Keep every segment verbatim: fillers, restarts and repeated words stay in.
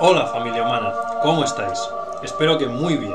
Hola familia humana, ¿cómo estáis? Espero que muy bien.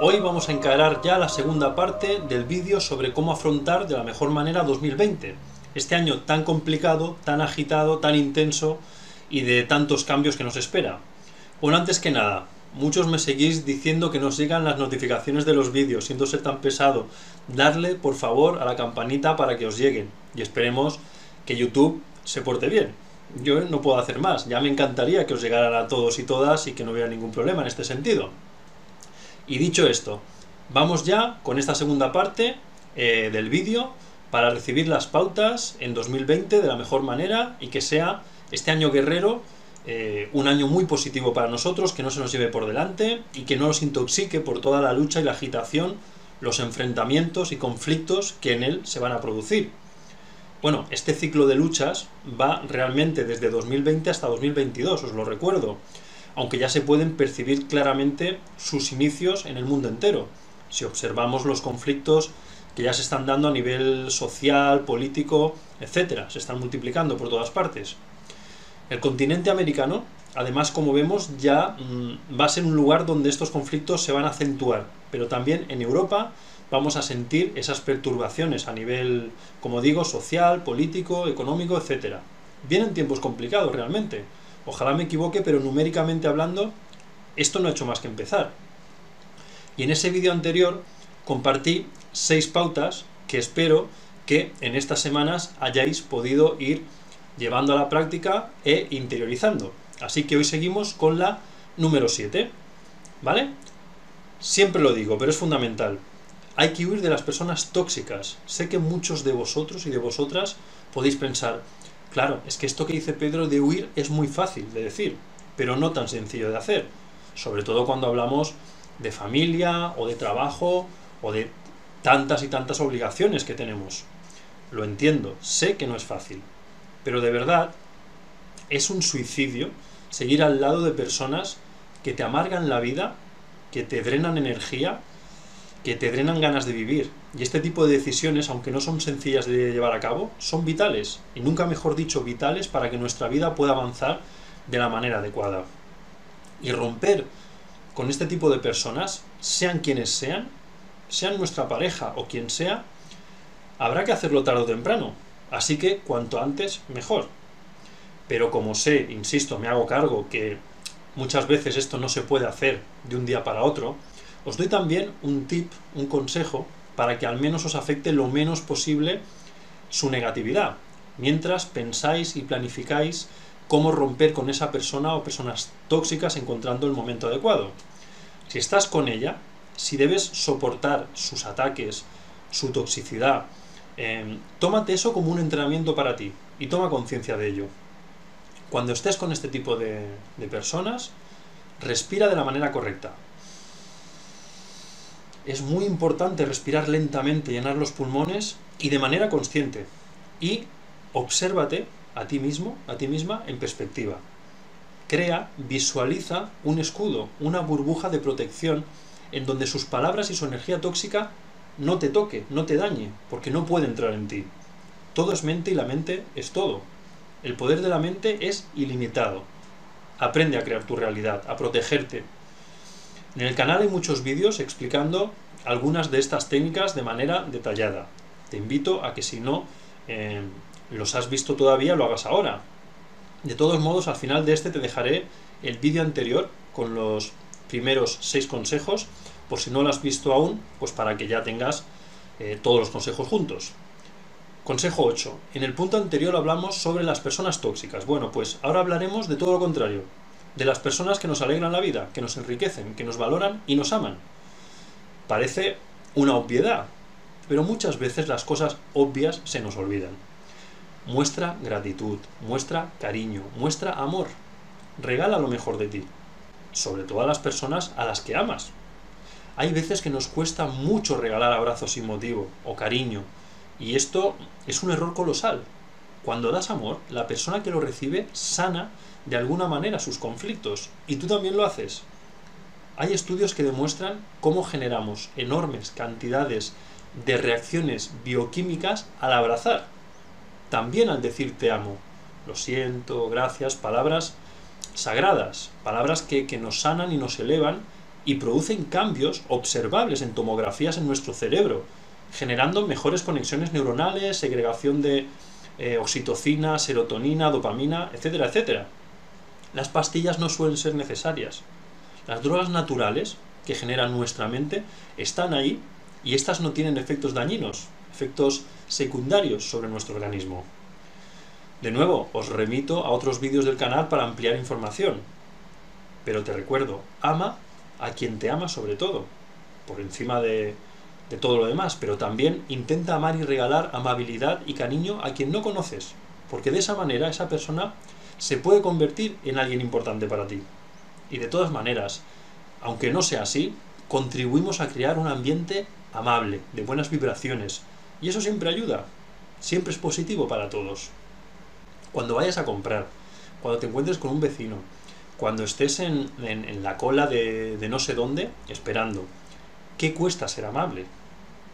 Hoy vamos a encarar ya la segunda parte del vídeo sobre cómo afrontar de la mejor manera dos mil veinte, este año tan complicado, tan agitado, tan intenso y de tantos cambios que nos espera. Bueno, antes que nada, muchos me seguís diciendo que no sigan las notificaciones de los vídeos, siento ser tan pesado. Darle, por favor, a la campanita para que os lleguen. Y esperemos que YouTube se porte bien. Yo no puedo hacer más. Ya me encantaría que os llegaran a todos y todas y que no hubiera ningún problema en este sentido. Y dicho esto, vamos ya con esta segunda parte eh, del vídeo para recibir las pautas en dos mil veinte de la mejor manera y que sea este año guerrero Eh, un año muy positivo para nosotros, que no se nos lleve por delante y que no nos intoxique por toda la lucha y la agitación, los enfrentamientos y conflictos que en él se van a producir. Bueno, este ciclo de luchas va realmente desde dos mil veinte hasta dos mil veintidós, os lo recuerdo, aunque ya se pueden percibir claramente sus inicios en el mundo entero, si observamos los conflictos que ya se están dando a nivel social, político, etcétera, se están multiplicando por todas partes. El continente americano, además, como vemos, ya mmm, va a ser un lugar donde estos conflictos se van a acentuar, pero también en Europa vamos a sentir esas perturbaciones a nivel, como digo, social, político, económico, etcétera. Vienen tiempos complicados realmente, ojalá me equivoque, pero numéricamente hablando, esto no ha hecho más que empezar. Y en ese vídeo anterior compartí seis pautas que espero que en estas semanas hayáis podido ir llevando a la práctica e interiorizando. Así que hoy seguimos con la número siete, ¿vale? Siempre lo digo, pero es fundamental. Hay que huir de las personas tóxicas. Sé que muchos de vosotros y de vosotras podéis pensar, claro, es que esto que dice Pedro de huir es muy fácil de decir, pero no tan sencillo de hacer, sobre todo cuando hablamos de familia o de trabajo o de tantas y tantas obligaciones que tenemos. Lo entiendo, sé que no es fácil. Pero de verdad, es un suicidio seguir al lado de personas que te amargan la vida, que te drenan energía, que te drenan ganas de vivir. Y este tipo de decisiones, aunque no son sencillas de llevar a cabo, son vitales, y nunca mejor dicho vitales, para que nuestra vida pueda avanzar de la manera adecuada. Y romper con este tipo de personas, sean quienes sean, sean nuestra pareja o quien sea, habrá que hacerlo tarde o temprano. Así que cuanto antes, mejor. Pero como sé, insisto, me hago cargo que muchas veces esto no se puede hacer de un día para otro, os doy también un tip, un consejo, para que al menos os afecte lo menos posible su negatividad, mientras pensáis y planificáis cómo romper con esa persona o personas tóxicas encontrando el momento adecuado. Si estás con ella, si debes soportar sus ataques, su toxicidad, Eh, tómate eso como un entrenamiento para ti y toma conciencia de ello. Cuando estés con este tipo de, de personas, respira de la manera correcta. Es muy importante respirar lentamente, llenar los pulmones y de manera consciente. Y obsérvate a ti mismo, a ti misma, en perspectiva. Crea, visualiza un escudo, una burbuja de protección en donde sus palabras y su energía tóxica no te toque, no te dañe, porque no puede entrar en ti. Todo es mente y la mente es todo. El poder de la mente es ilimitado. Aprende a crear tu realidad, a protegerte. En el canal hay muchos vídeos explicando algunas de estas técnicas de manera detallada. Te invito a que si no eh, los has visto todavía, lo hagas ahora. De todos modos, al final de este te dejaré el vídeo anterior con los primeros seis consejos, por si no lo has visto aún, pues para que ya tengas eh, todos los consejos juntos. Consejo ocho. En el punto anterior hablamos sobre las personas tóxicas. Bueno, pues ahora hablaremos de todo lo contrario. De las personas que nos alegran la vida, que nos enriquecen, que nos valoran y nos aman. Parece una obviedad, pero muchas veces las cosas obvias se nos olvidan. Muestra gratitud, muestra cariño, muestra amor. Regala lo mejor de ti, sobre todo a las personas a las que amas. Hay veces que nos cuesta mucho regalar abrazos sin motivo o cariño, y esto es un error colosal. Cuando das amor, la persona que lo recibe sana de alguna manera sus conflictos, y tú también lo haces. Hay estudios que demuestran cómo generamos enormes cantidades de reacciones bioquímicas al abrazar, también al decir te amo, lo siento, gracias, palabras sagradas, palabras que, que nos sanan y nos elevan y producen cambios observables en tomografías en nuestro cerebro, generando mejores conexiones neuronales, segregación de eh, oxitocina, serotonina, dopamina, etcétera, etcétera. Las pastillas no suelen ser necesarias. Las drogas naturales que genera nuestra mente están ahí y estas no tienen efectos dañinos, efectos secundarios sobre nuestro organismo. De nuevo, os remito a otros vídeos del canal para ampliar información. Pero te recuerdo, ama a quien te ama sobre todo, por encima de, de todo lo demás, pero también intenta amar y regalar amabilidad y cariño a quien no conoces, porque de esa manera esa persona se puede convertir en alguien importante para ti. Y de todas maneras, aunque no sea así, contribuimos a crear un ambiente amable, de buenas vibraciones, y eso siempre ayuda, siempre es positivo para todos. Cuando vayas a comprar, cuando te encuentres con un vecino, cuando estés en, en, en la cola de, de no sé dónde, esperando, ¿qué cuesta ser amable?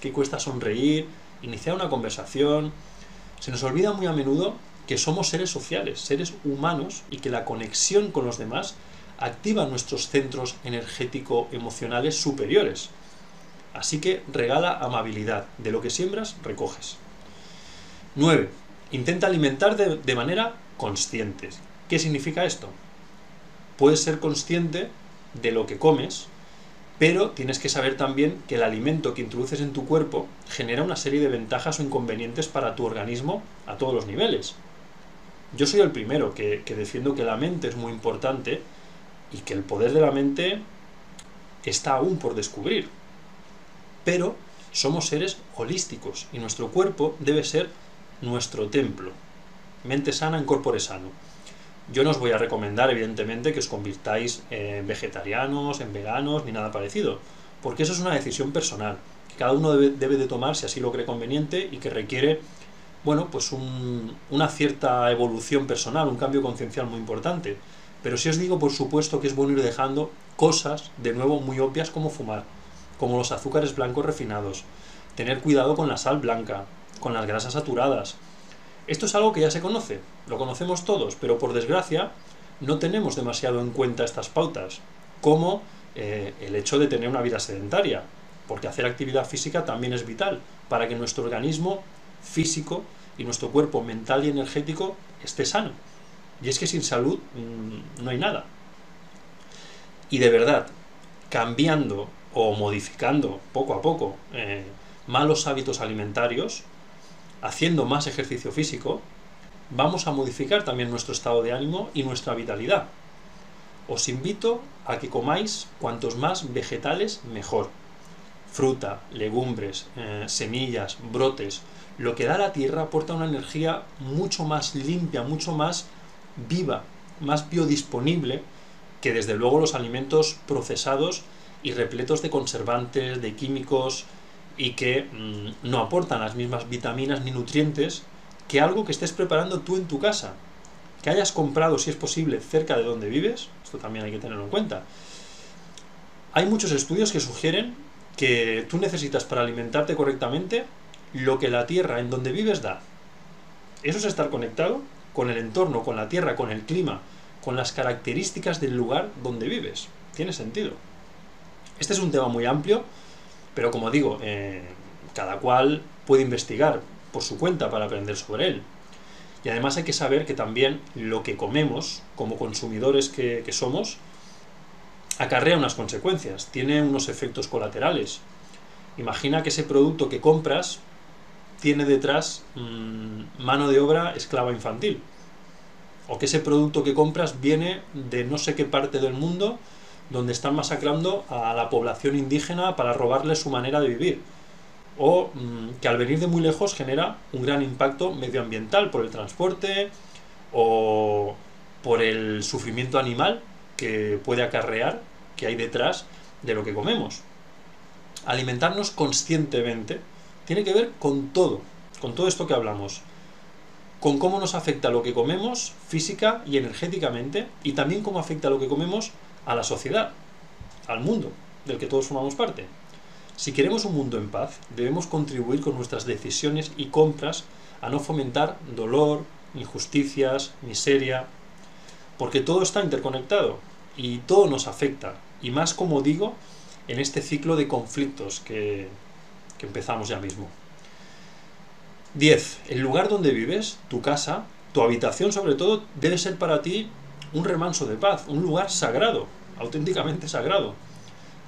¿Qué cuesta sonreír, iniciar una conversación? Se nos olvida muy a menudo que somos seres sociales, seres humanos, y que la conexión con los demás activa nuestros centros energético-emocionales superiores. Así que regala amabilidad. De lo que siembras, recoges. nueve. Intenta alimentar de, de manera consciente. ¿Qué significa esto? Puedes ser consciente de lo que comes, pero tienes que saber también que el alimento que introduces en tu cuerpo genera una serie de ventajas o inconvenientes para tu organismo a todos los niveles. Yo soy el primero que, que defiendo que la mente es muy importante y que el poder de la mente está aún por descubrir. Pero somos seres holísticos y nuestro cuerpo debe ser nuestro templo. Mente sana en corpore sano. Yo no os voy a recomendar, evidentemente, que os convirtáis en vegetarianos, en veganos, ni nada parecido, porque eso es una decisión personal, que cada uno debe, debe de tomar si así lo cree conveniente y que requiere, bueno, pues un, una cierta evolución personal, un cambio conciencial muy importante. Pero sí os digo, por supuesto, que es bueno ir dejando cosas, de nuevo, muy obvias como fumar, como los azúcares blancos refinados, tener cuidado con la sal blanca, con las grasas saturadas. Esto es algo que ya se conoce, lo conocemos todos, pero por desgracia no tenemos demasiado en cuenta estas pautas, como eh, el hecho de tener una vida sedentaria, porque hacer actividad física también es vital para que nuestro organismo físico y nuestro cuerpo mental y energético esté sano. Y es que sin salud mmm, no hay nada. Y de verdad, cambiando o modificando poco a poco eh, malos hábitos alimentarios, haciendo más ejercicio físico, vamos a modificar también nuestro estado de ánimo y nuestra vitalidad. Os invito a que comáis cuantos más vegetales mejor. Fruta, legumbres, eh, semillas, brotes, lo que da la tierra aporta una energía mucho más limpia, mucho más viva, más biodisponible que desde luego los alimentos procesados y repletos de conservantes, de químicos, y que mmm, no aportan las mismas vitaminas ni nutrientes que algo que estés preparando tú en tu casa, que hayas comprado, si es posible, cerca de donde vives. Esto también hay que tenerlo en cuenta. Hay muchos estudios que sugieren que tú necesitas para alimentarte correctamente lo que la tierra en donde vives da. Eso es estar conectado con el entorno, con la tierra, con el clima, con las características del lugar donde vives. Tiene sentido. Este es un tema muy amplio, pero como digo, eh, cada cual puede investigar por su cuenta para aprender sobre él. Y además hay que saber que también lo que comemos, como consumidores que, que somos, acarrea unas consecuencias, tiene unos efectos colaterales. Imagina que ese producto que compras tiene detrás mmm, mano de obra esclava infantil. O que ese producto que compras viene de no sé qué parte del mundo, donde están masacrando a la población indígena para robarle su manera de vivir, o mmm, que al venir de muy lejos genera un gran impacto medioambiental por el transporte o por el sufrimiento animal que puede acarrear, que hay detrás de lo que comemos. Alimentarnos conscientemente tiene que ver con todo, con todo esto que hablamos, con cómo nos afecta lo que comemos física y energéticamente, y también cómo afecta lo que comemos a la sociedad, al mundo del que todos formamos parte. Si queremos un mundo en paz, debemos contribuir con nuestras decisiones y compras a no fomentar dolor, injusticias, miseria, porque todo está interconectado y todo nos afecta, y más, como digo, en este ciclo de conflictos que, que empezamos ya mismo. diez. El lugar donde vives, tu casa, tu habitación sobre todo, debe ser para ti un remanso de paz, un lugar sagrado, auténticamente sagrado.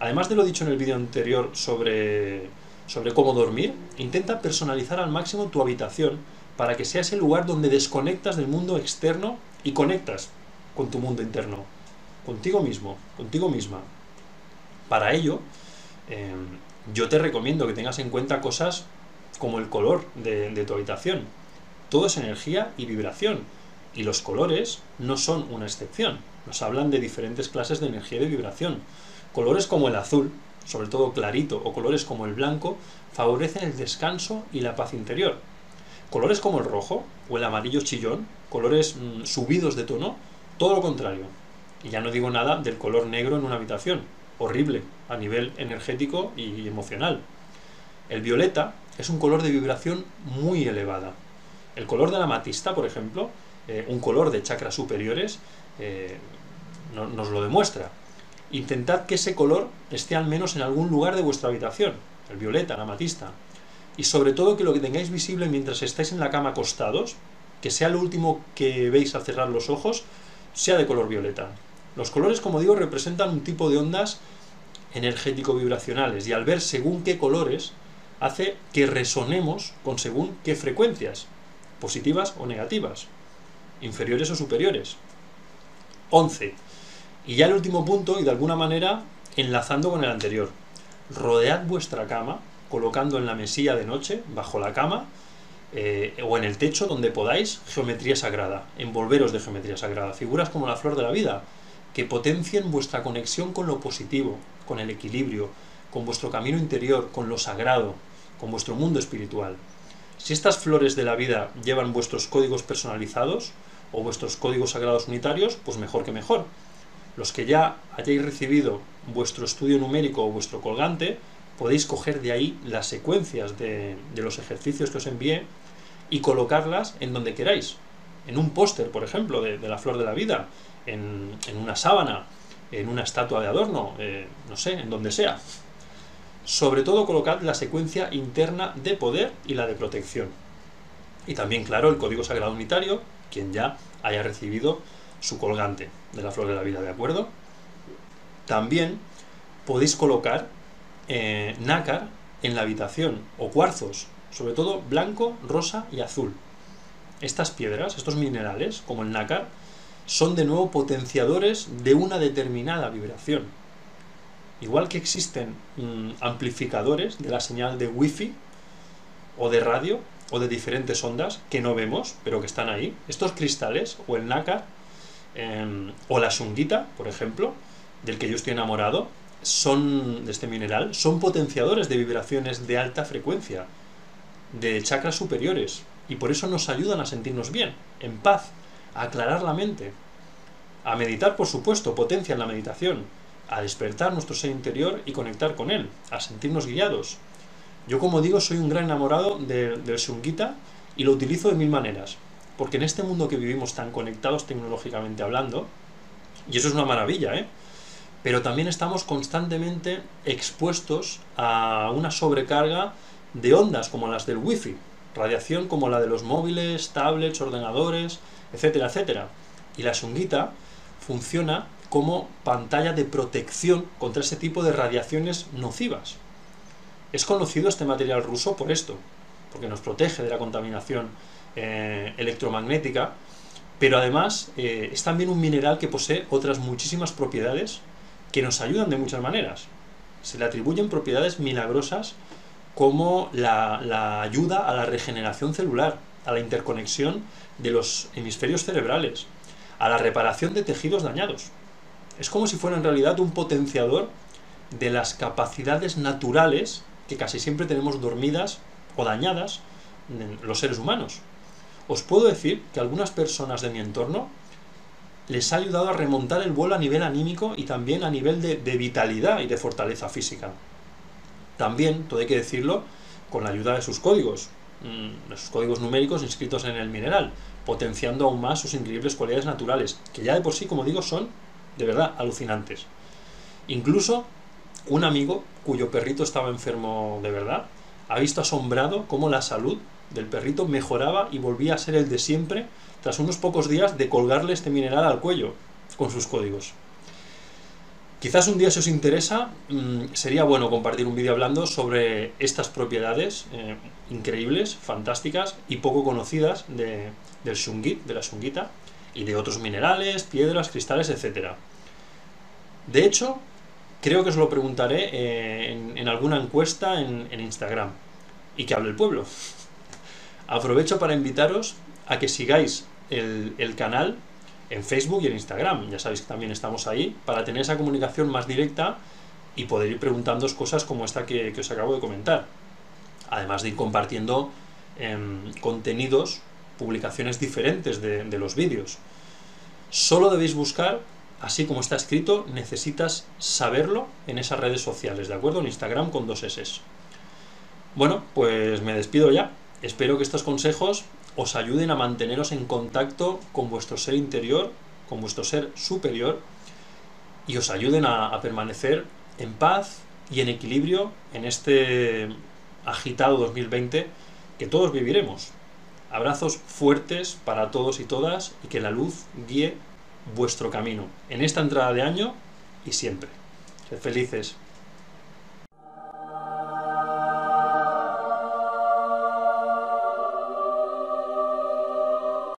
Además de lo dicho en el vídeo anterior sobre, sobre cómo dormir, intenta personalizar al máximo tu habitación para que sea ese lugar donde desconectas del mundo externo y conectas con tu mundo interno, contigo mismo, contigo misma. Para ello, eh, yo te recomiendo que tengas en cuenta cosas como el color de, de tu habitación. Todo es energía y vibración, y los colores no son una excepción. Nos hablan de diferentes clases de energía y de vibración. Colores como el azul, sobre todo clarito, o colores como el blanco, favorecen el descanso y la paz interior. Colores como el rojo o el amarillo chillón, colores mmm, subidos de tono, todo lo contrario. Y ya no digo nada del color negro en una habitación, horrible a nivel energético y emocional. El violeta es un color de vibración muy elevada. El color de la amatista, por ejemplo, eh, un color de chakras superiores, eh, no, nos lo demuestra. Intentad que ese color esté al menos en algún lugar de vuestra habitación, el violeta, la amatista. Y sobre todo que lo que tengáis visible mientras estáis en la cama acostados, que sea lo último que veis al cerrar los ojos, sea de color violeta. Los colores, como digo, representan un tipo de ondas energético-vibracionales, y al ver según qué colores, hace que resonemos con según qué frecuencias, positivas o negativas, inferiores o superiores. once. Y ya el último punto, y de alguna manera enlazando con el anterior. Rodead vuestra cama, colocando en la mesilla de noche, bajo la cama, eh, o en el techo, donde podáis, geometría sagrada, envolveros de geometría sagrada, figuras como la flor de la vida, que potencien vuestra conexión con lo positivo, con el equilibrio, con vuestro camino interior, con lo sagrado, con vuestro mundo espiritual. Si estas flores de la vida llevan vuestros códigos personalizados o vuestros códigos sagrados unitarios, pues mejor que mejor. Los que ya hayáis recibido vuestro estudio numérico o vuestro colgante, podéis coger de ahí las secuencias de, de los ejercicios que os envié y colocarlas en donde queráis. En un póster, por ejemplo, de, de la flor de la vida, en, en una sábana, en una estatua de adorno, eh, no sé, en donde sea. Sobre todo colocad la secuencia interna de poder y la de protección. Y también, claro, el código sagrado unitario, quien ya haya recibido su colgante de la flor de la vida, ¿de acuerdo? También podéis colocar eh, nácar en la habitación, o cuarzos, sobre todo blanco, rosa y azul. Estas piedras, estos minerales, como el nácar, son de nuevo potenciadores de una determinada vibración. Igual que existen mmm, amplificadores de la señal de wifi o de radio o de diferentes ondas que no vemos, pero que están ahí, estos cristales o el nácar eh, o la shungita, por ejemplo, del que yo estoy enamorado, son de este mineral, son potenciadores de vibraciones de alta frecuencia, de chakras superiores, y por eso nos ayudan a sentirnos bien, en paz, a aclarar la mente, a meditar, por supuesto, potencian la meditación, a despertar nuestro ser interior y conectar con él, a sentirnos guiados. Yo, como digo, soy un gran enamorado del de shungita y lo utilizo de mil maneras, porque en este mundo que vivimos tan conectados tecnológicamente hablando, y eso es una maravilla, ¿eh? Pero también estamos constantemente expuestos a una sobrecarga de ondas como las del wifi, radiación como la de los móviles, tablets, ordenadores, etcétera, etcétera. Y la shungita funciona como pantalla de protección contra ese tipo de radiaciones nocivas. Es conocido este material ruso por esto, porque nos protege de la contaminación eh, electromagnética, pero además eh, es también un mineral que posee otras muchísimas propiedades que nos ayudan de muchas maneras. Se le atribuyen propiedades milagrosas como la, la ayuda a la regeneración celular, a la interconexión de los hemisferios cerebrales, a la reparación de tejidos dañados. Es como si fuera en realidad un potenciador de las capacidades naturales que casi siempre tenemos dormidas o dañadas los seres humanos. Os puedo decir que a algunas personas de mi entorno les ha ayudado a remontar el vuelo a nivel anímico y también a nivel de, de vitalidad y de fortaleza física. También, todo hay que decirlo, con la ayuda de sus códigos, sus códigos numéricos inscritos en el mineral, potenciando aún más sus increíbles cualidades naturales, que ya de por sí, como digo, son de verdad alucinantes. Incluso un amigo cuyo perrito estaba enfermo de verdad ha visto asombrado cómo la salud del perrito mejoraba y volvía a ser el de siempre tras unos pocos días de colgarle este mineral al cuello con sus códigos. Quizás un día, si os interesa, sería bueno compartir un vídeo hablando sobre estas propiedades eh, increíbles, fantásticas y poco conocidas de, del shungit, de la shungita, y de otros minerales, piedras, cristales, etcétera. De hecho, creo que os lo preguntaré eh, en, en alguna encuesta en, en Instagram. Y que hable el pueblo. Aprovecho para invitaros a que sigáis el, el canal en Facebook y en Instagram, ya sabéis que también estamos ahí, para tener esa comunicación más directa y poder ir preguntándoos cosas como esta que, que os acabo de comentar. Además de ir compartiendo eh, contenidos, publicaciones diferentes de, de los vídeos. Solo debéis buscar, así como está escrito, Necesitas Saberlo en esas redes sociales, ¿de acuerdo? En Instagram con dos eses. Bueno, pues me despido ya. Espero que estos consejos os ayuden a manteneros en contacto con vuestro ser interior, con vuestro ser superior, y os ayuden a, a permanecer en paz y en equilibrio en este agitado dos mil veinte que todos viviremos. Abrazos fuertes para todos y todas, y que la luz guíe vuestro camino en esta entrada de año y siempre. Sed felices.